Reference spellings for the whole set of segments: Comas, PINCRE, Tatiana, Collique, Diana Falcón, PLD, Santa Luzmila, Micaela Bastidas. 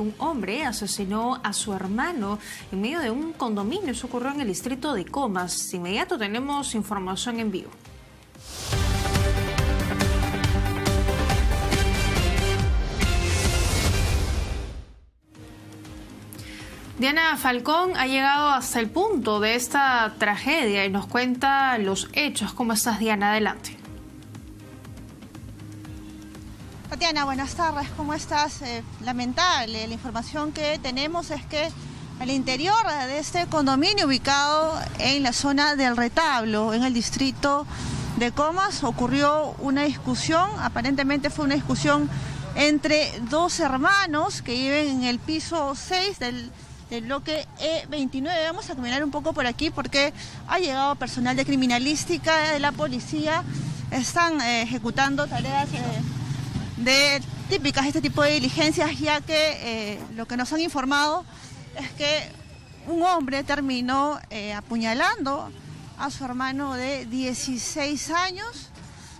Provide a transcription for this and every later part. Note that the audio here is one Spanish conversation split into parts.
Un hombre asesinó a su hermano en medio de un condominio. Eso ocurrió en el distrito de Comas. De inmediato tenemos información en vivo. Diana Falcón ha llegado hasta el punto de esta tragedia y nos cuenta los hechos. ¿Cómo estás, Diana? Adelante. Tatiana, buenas tardes, ¿cómo estás? Lamentable, la información que tenemos es que al interior de este condominio ubicado en la zona del Retablo, en el distrito de Comas, ocurrió una discusión. Aparentemente fue una discusión entre dos hermanos que viven en el piso 6 del bloque E29. Vamos a caminar un poco por aquí porque ha llegado personal de criminalística, de la policía. Están ejecutando tareas de típicas este tipo de diligencias, ya que lo que nos han informado es que un hombre terminó apuñalando a su hermano de 16 años.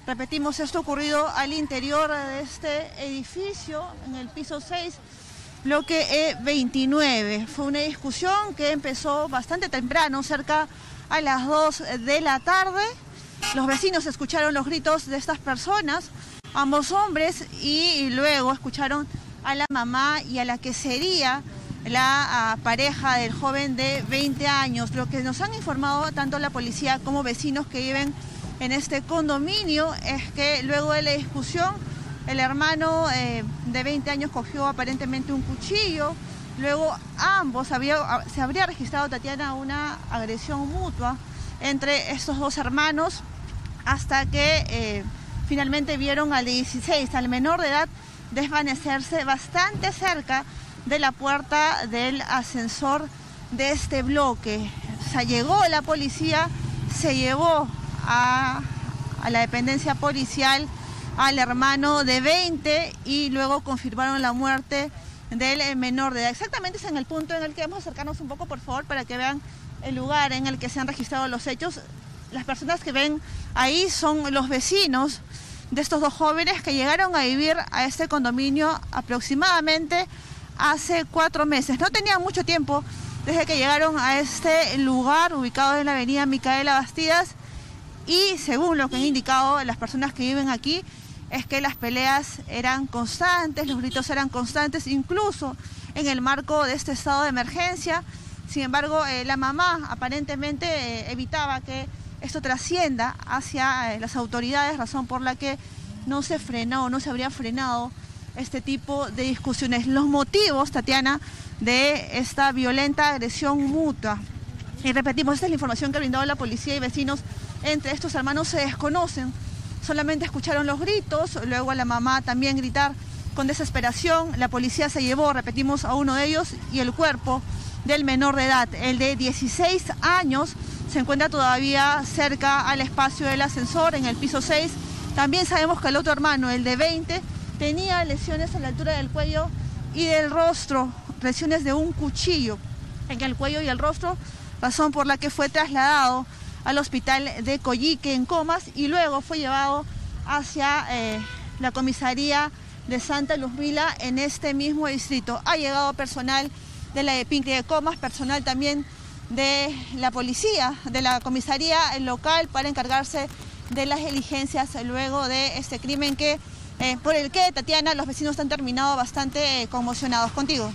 Repetimos, esto ocurrido al interior de este edificio, en el piso 6, bloque E29. Fue una discusión que empezó bastante temprano, cerca a las 2 de la tarde. Los vecinos escucharon los gritos de estas personas, ambos hombres, y luego escucharon a la mamá y a la que sería la pareja del joven de 20 años. Lo que nos han informado tanto la policía como vecinos que viven en este condominio es que luego de la discusión el hermano de 20 años cogió aparentemente un cuchillo, luego ambos, se habría registrado, Tatiana, una agresión mutua entre estos dos hermanos hasta que finalmente vieron al 16, al menor de edad, desvanecerse bastante cerca de la puerta del ascensor de este bloque. O sea, llegó la policía, se llevó a la dependencia policial al hermano de 20 y luego confirmaron la muerte del menor de edad. Exactamente es en el punto en el que vamos a acercarnos un poco, por favor, para que vean el lugar en el que se han registrado los hechos. Las personas que ven ahí son los vecinos de estos dos jóvenes que llegaron a vivir a este condominio aproximadamente hace 4 meses. No tenían mucho tiempo desde que llegaron a este lugar ubicado en la avenida Micaela Bastidas y, según lo que han indicado las personas que viven aquí, es que las peleas eran constantes, los gritos eran constantes, incluso en el marco de este estado de emergencia. Sin embargo, la mamá aparentemente evitaba que esto trascienda hacia las autoridades, razón por la que no se frenó, no se habría frenado este tipo de discusiones. Los motivos, Tatiana, de esta violenta agresión mutua, y repetimos, esta es la información que ha brindado la policía y vecinos, entre estos hermanos se desconocen, solamente escucharon los gritos, luego a la mamá también gritar con desesperación. La policía se llevó, repetimos, a uno de ellos y el cuerpo del menor de edad, el de 16 años, se encuentra todavía cerca al espacio del ascensor en el piso 6. También sabemos que el otro hermano, el de 20, tenía lesiones a la altura del cuello y del rostro, lesiones de un cuchillo en el cuello y el rostro, razón por la que fue trasladado al hospital de Collique en Comas y luego fue llevado hacia la comisaría de Santa Luzmila en este mismo distrito. Ha llegado personal de la de PINCRE de Comas, personal también de la policía, de la comisaría local, para encargarse de las diligencias luego de este crimen que, por el que, Tatiana, los vecinos han terminado bastante conmocionados. Contigo.